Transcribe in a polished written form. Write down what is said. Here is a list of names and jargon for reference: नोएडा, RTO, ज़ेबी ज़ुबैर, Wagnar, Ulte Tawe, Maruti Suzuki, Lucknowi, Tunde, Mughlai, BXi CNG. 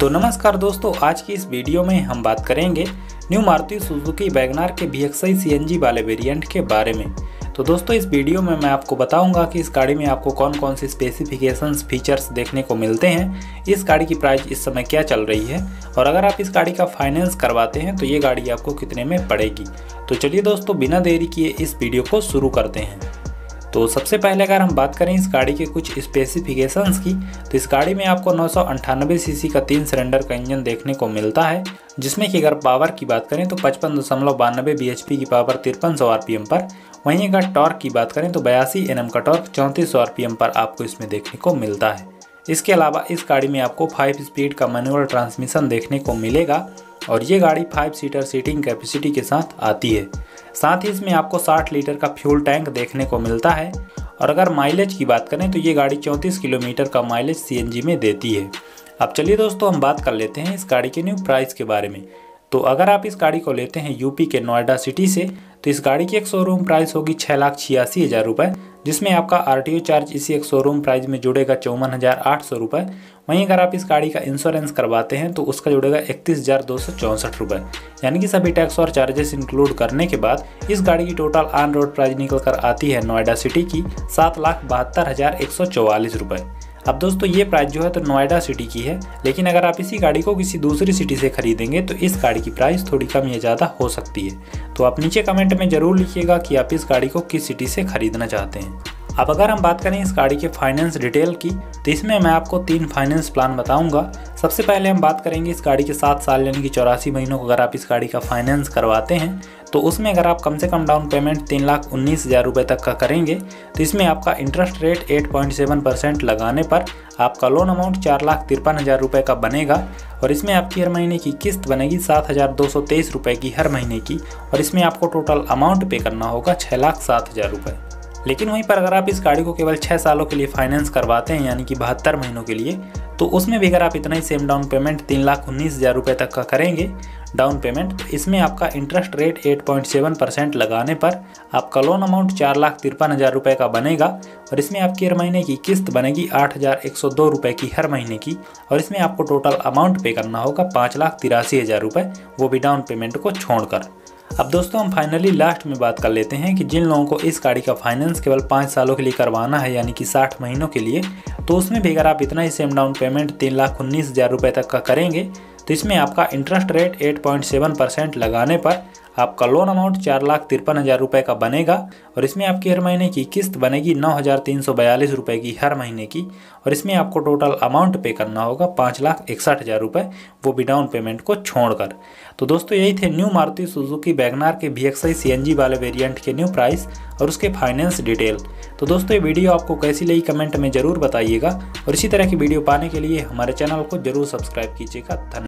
तो नमस्कार दोस्तों, आज की इस वीडियो में हम बात करेंगे न्यू मारुति सुजुकी वैगनार के BXi CNG वाले वेरिएंट के बारे में। तो दोस्तों, इस वीडियो में मैं आपको बताऊंगा कि इस गाड़ी में आपको कौन कौन से स्पेसिफिकेशंस फीचर्स देखने को मिलते हैं, इस गाड़ी की प्राइस इस समय क्या चल रही है, और अगर आप इस गाड़ी का फाइनेंस करवाते हैं तो ये गाड़ी आपको कितने में पड़ेगी। तो चलिए दोस्तों, बिना देरी किए इस वीडियो को शुरू करते हैं। तो सबसे पहले अगर हम बात करें इस गाड़ी के कुछ स्पेसिफिकेशंस की, तो इस गाड़ी में आपको 998 सीसी का 3 सिलेंडर का इंजन देखने को मिलता है, जिसमें कि अगर पावर की बात करें तो 55.92 bhp की पावर 5300 rpm पर, वहीं अगर टॉर्क की बात करें तो 82 Nm का टॉर्क 3400 rpm पर आपको इसमें देखने को मिलता है। इसके अलावा इस गाड़ी में आपको 5 स्पीड का मैनुअल ट्रांसमिशन देखने को मिलेगा और ये गाड़ी 5 सीटर सीटिंग कैपेसिटी के साथ आती है। साथ ही इसमें आपको 60 लीटर का फ्यूल टैंक देखने को मिलता है और अगर माइलेज की बात करें तो ये गाड़ी 34 किलोमीटर का माइलेज CNG में देती है। अब चलिए दोस्तों, हम बात कर लेते हैं इस गाड़ी के न्यू प्राइस के बारे में। तो अगर आप इस गाड़ी को लेते हैं यूपी के नोएडा सिटी से, तो इस गाड़ी की एक शोरूम प्राइस होगी 6,86,000 रुपये, जिसमें आपका RTO चार्ज इसी एक शोरूम प्राइस में जुड़ेगा 54,800 रुपये। वहीं अगर आप इस गाड़ी का इंश्योरेंस करवाते हैं तो उसका जुड़ेगा 31,264 रुपये, यानी कि सभी टैक्स और चार्जेस इंक्लूड करने के बाद इस गाड़ी की टोटल ऑन रोड प्राइस निकल कर आती है नोएडा सिटी की 7,72,144 रुपये। अब दोस्तों, ये प्राइस जो है तो नोएडा सिटी की है, लेकिन अगर आप इसी गाड़ी को किसी दूसरी सिटी से खरीदेंगे तो इस गाड़ी की प्राइस थोड़ी कम या ज़्यादा हो सकती है। तो आप नीचे कमेंट में ज़रूर लिखिएगा कि आप इस गाड़ी को किस सिटी से खरीदना चाहते हैं। अब अगर हम बात करें इस गाड़ी के फाइनेंस डिटेल की, तो इसमें मैं आपको 3 फाइनेंस प्लान बताऊंगा। सबसे पहले हम बात करेंगे इस गाड़ी के 7 साल यानी कि 84 महीनों को अगर आप इस गाड़ी का फाइनेंस करवाते हैं तो उसमें अगर आप कम से कम डाउन पेमेंट 3,19,000 रुपये तक का करेंगे तो इसमें आपका इंटरेस्ट रेट 8.7% लगाने पर आपका लोन अमाउंट 4,53,000 रुपये का बनेगा और इसमें आपकी हर महीने की किस्त बनेगी 7,223 रुपये की हर महीने की, और इसमें आपको टोटल अमाउंट पे करना होगा 6,07,000 रुपये। लेकिन वहीं पर अगर आप इस गाड़ी को केवल 6 सालों के लिए फाइनेंस करवाते हैं यानी कि 72 महीनों के लिए, तो उसमें भी अगर आप इतना ही सेम डाउन पेमेंट 3,19,000 रुपये तक का करेंगे डाउन पेमेंट, तो इसमें आपका इंटरेस्ट रेट 8.7% लगाने पर आपका लोन अमाउंट 4,53,000 रुपये का बनेगा और इसमें आपकी हर महीने की किस्त बनेगी 8,102 रुपये की हर महीने की, और इसमें आपको टोटल अमाउंट पे करना होगा 5,83,000 रुपये, वो भी डाउन पेमेंट को छोड़कर। अब दोस्तों, हम फाइनली लास्ट में बात कर लेते हैं कि जिन लोगों को इस गाड़ी का फाइनेंस केवल 5 सालों के लिए करवाना है यानी कि 60 महीनों के लिए, तो उसमें भी अगर आप इतना ही सेम डाउन पेमेंट 3,19,000 रुपये तक का करेंगे तो इसमें आपका इंटरेस्ट रेट 8.7% लगाने पर आपका लोन अमाउंट 4,53,000 रुपये का बनेगा और इसमें आपकी हर महीने की किस्त बनेगी 9,342 रुपये की हर महीने की, और इसमें आपको टोटल अमाउंट पे करना होगा 5,61,000 रुपये, वो भी डाउन पेमेंट को छोड़कर। तो दोस्तों, यही थे न्यू मारुति सुजुकी वैगनार के BXi CNG वाले वेरिएंट के न्यू प्राइस और उसके फाइनेंस डिटेल। तो दोस्तों, ये वीडियो आपको कैसी लगी कमेंट में ज़रूर बताइएगा और इसी तरह की वीडियो पाने के लिए हमारे चैनल को ज़रूर सब्सक्राइब कीजिएगा। धन्यवाद।